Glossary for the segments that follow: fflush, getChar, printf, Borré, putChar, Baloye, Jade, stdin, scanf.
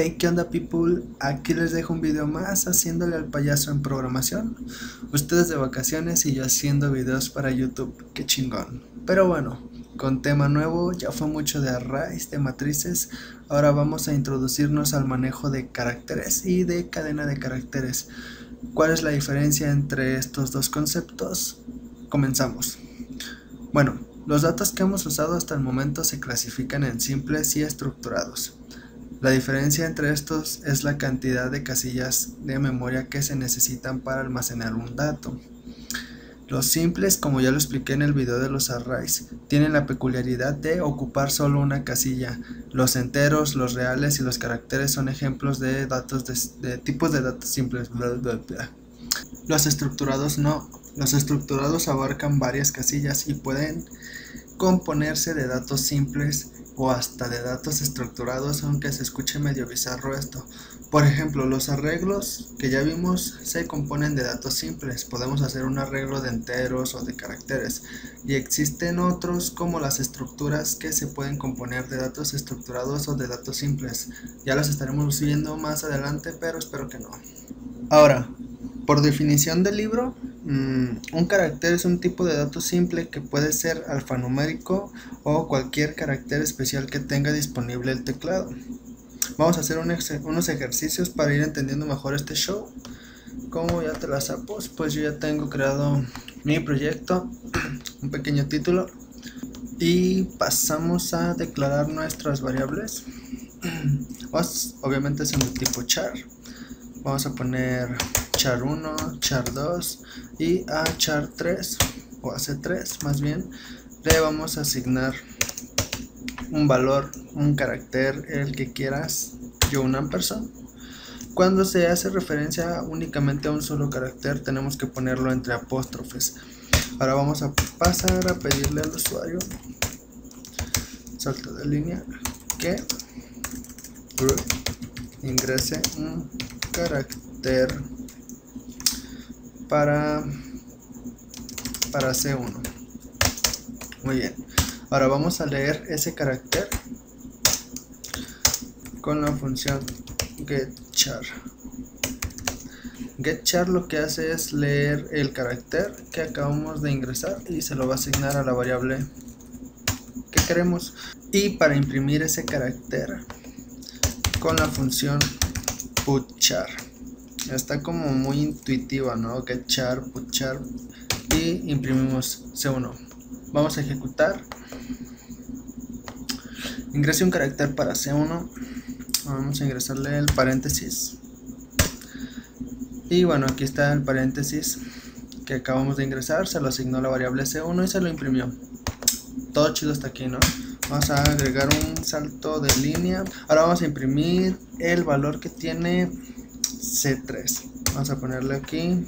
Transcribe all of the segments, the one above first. Hey, ¿qué onda, people? Aquí les dejo un video más haciéndole al payaso en programación. Ustedes de vacaciones y yo haciendo videos para YouTube, qué chingón. Pero bueno, con tema nuevo, ya fue mucho de arrays, de matrices. Ahora vamos a introducirnos al manejo de caracteres y de cadena de caracteres. ¿Cuál es la diferencia entre estos dos conceptos? Comenzamos. Bueno, los datos que hemos usado hasta el momento se clasifican en simples y estructurados. La diferencia entre estos es la cantidad de casillas de memoria que se necesitan para almacenar un dato. Los simples, como ya lo expliqué en el video de los arrays, tienen la peculiaridad de ocupar solo una casilla. Los enteros, los reales y los caracteres son ejemplos de datos de tipos de datos simples. Bla, bla, bla. Los estructurados no. Los estructurados abarcan varias casillas y pueden componerse de datos simples o hasta de datos estructurados, aunque se escuche medio bizarro esto. Por ejemplo, los arreglos que ya vimos se componen de datos simples. Podemos hacer un arreglo de enteros o de caracteres, y existen otros como las estructuras que se pueden componer de datos estructurados o de datos simples. Ya los estaremos viendo más adelante, pero espero que no. Ahora, por definición del libro, un carácter es un tipo de dato simple que puede ser alfanumérico o cualquier carácter especial que tenga disponible el teclado. Vamos a hacer unos ejercicios para ir entendiendo mejor este show. Como ya te la sapos, pues yo ya tengo creado mi proyecto, un pequeño título, y pasamos a declarar nuestras variables. Obviamente son de tipo char. Vamos a poner char 1, char 2 y a char 3 o AC3 más bien le vamos a asignar un valor, un carácter, el que quieras, yo un ampersand. Cuando se hace referencia únicamente a un solo carácter tenemos que ponerlo entre apóstrofes. Ahora vamos a pasar a pedirle al usuario, salto de línea, que ingrese un carácter para C1. Muy bien, ahora vamos a leer ese carácter con la función getChar. GetChar lo que hace es leer el carácter que acabamos de ingresar y se lo va a asignar a la variable que queremos. Y para imprimir ese carácter con la función putChar. Está como muy intuitiva, ¿no? getChar, putChar, y imprimimos C1. Vamos a ejecutar. Ingrese un carácter para C1. Vamos a ingresarle el paréntesis. Y bueno, aquí está el paréntesis que acabamos de ingresar. Se lo asignó la variable C1 y se lo imprimió. Todo chido hasta aquí, ¿no? Vamos a agregar un salto de línea. Ahora vamos a imprimir el valor que tiene C3. Vamos a ponerle aquí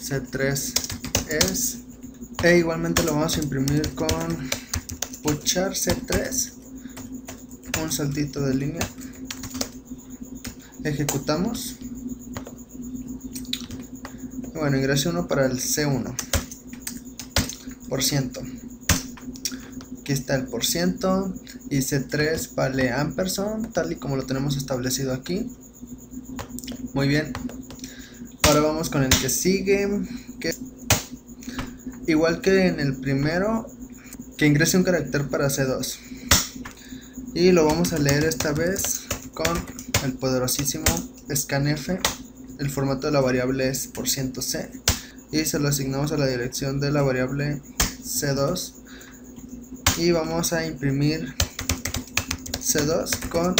C3 es, e igualmente lo vamos a imprimir con putChar C3, un saltito de línea, ejecutamos. Bueno, ingrese uno para el C1%. Aquí está el %, y C3 vale ampersand, tal y como lo tenemos establecido aquí. Muy bien, ahora vamos con el que sigue, que igual que en el primero, que ingrese un carácter para C2 y lo vamos a leer esta vez con el poderosísimo scanf. El formato de la variable es %c y se lo asignamos a la dirección de la variable C2 y vamos a imprimir C2 con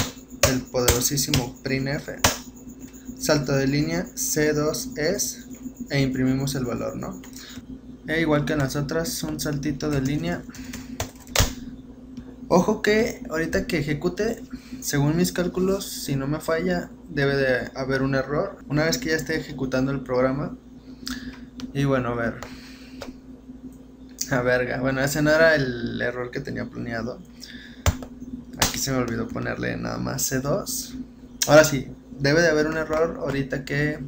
el poderosísimo printf. Salto de línea, C2 es, e imprimimos el valor, ¿no? E igual que en las otras, un saltito de línea. Ojo que ahorita que ejecute, según mis cálculos, si no me falla, debe de haber un error una vez que ya esté ejecutando el programa. Y bueno, bueno, ese no era el error que tenía planeado. Aquí se me olvidó ponerle nada más C2. Ahora sí, debe de haber un error ahorita que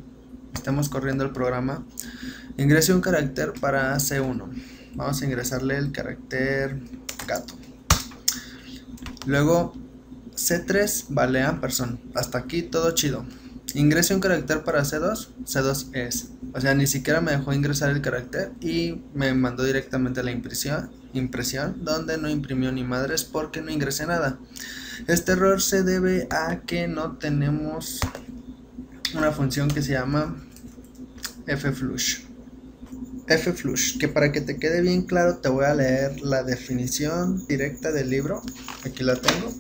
estamos corriendo el programa. Ingrese un carácter para C1. Vamos a ingresarle el carácter gato. Luego C3 vale ampersand. Hasta aquí todo chido. Ingrese un carácter para C2, C2 es. O sea, ni siquiera me dejó ingresar el carácter y me mandó directamente a la impresión, donde no imprimió ni madres porque no ingresé nada. Este error se debe a que no tenemos una función que se llama fflush. fflush, que para que te quede bien claro te voy a leer la definición directa del libro. Aquí la tengo.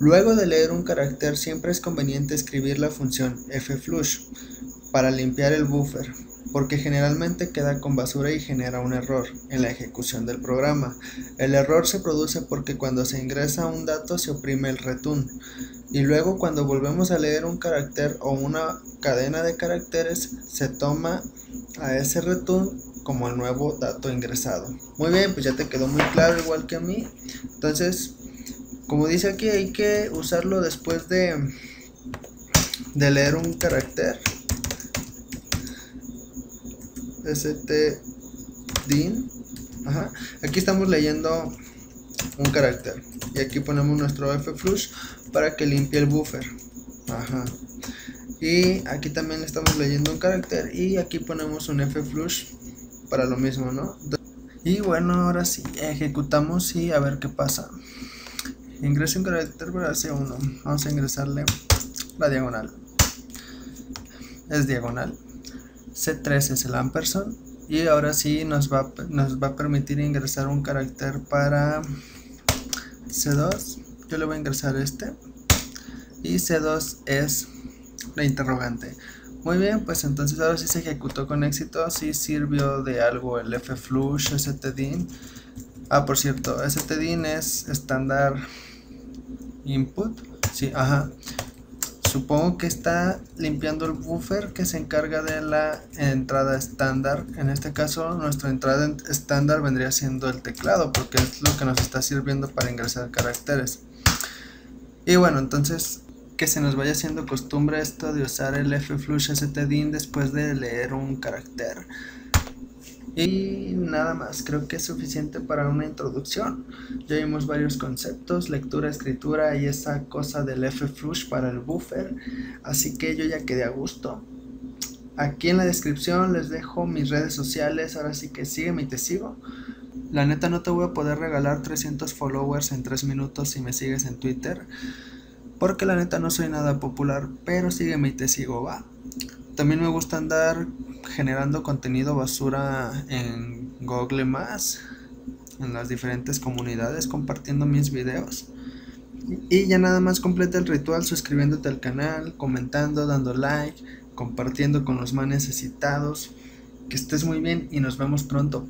Luego de leer un carácter siempre es conveniente escribir la función fflush para limpiar el buffer, porque generalmente queda con basura y genera un error en la ejecución del programa. El error se produce porque cuando se ingresa un dato se oprime el return, y luego cuando volvemos a leer un carácter o una cadena de caracteres se toma a ese return como el nuevo dato ingresado. Muy bien, pues ya te quedó muy claro, igual que a mí. Entonces, como dice aquí, hay que usarlo después de leer un carácter. stdin. Ajá. Aquí estamos leyendo un carácter y aquí ponemos nuestro fflush para que limpie el buffer. Ajá. Y aquí también estamos leyendo un carácter y aquí ponemos un fflush para lo mismo, ¿no? Y bueno, ahora sí, ejecutamos y a ver qué pasa. Ingrese un carácter para C1. Vamos a ingresarle la diagonal. Es diagonal. C3 es el ampersand. Y ahora sí nos va a permitir ingresar un carácter para C2. Yo le voy a ingresar este. Y C2 es la interrogante. Muy bien, pues entonces ahora sí se ejecutó con éxito. Sí sirvió de algo el fflush, stdin. Ah, por cierto, stdin es estándar input, sí, ajá. Supongo que está limpiando el buffer que se encarga de la entrada estándar. En este caso nuestra entrada estándar vendría siendo el teclado, porque es lo que nos está sirviendo para ingresar caracteres. Y bueno, entonces que se nos vaya haciendo costumbre esto de usar el fflush stdin después de leer un carácter. Y nada más, creo que es suficiente para una introducción. Ya vimos varios conceptos, lectura, escritura y esa cosa del fflush para el buffer. Así que yo ya quedé a gusto. Aquí en la descripción les dejo mis redes sociales, ahora sí que sígueme y te sigo. La neta no te voy a poder regalar 300 followers en 3 minutos si me sigues en Twitter, porque la neta no soy nada popular, pero sígueme y te sigo, va. También me gusta andar generando contenido basura en Google+, en las diferentes comunidades, compartiendo mis videos. Y ya nada más completa el ritual suscribiéndote al canal, comentando, dando like, compartiendo con los más necesitados. Que estés muy bien y nos vemos pronto.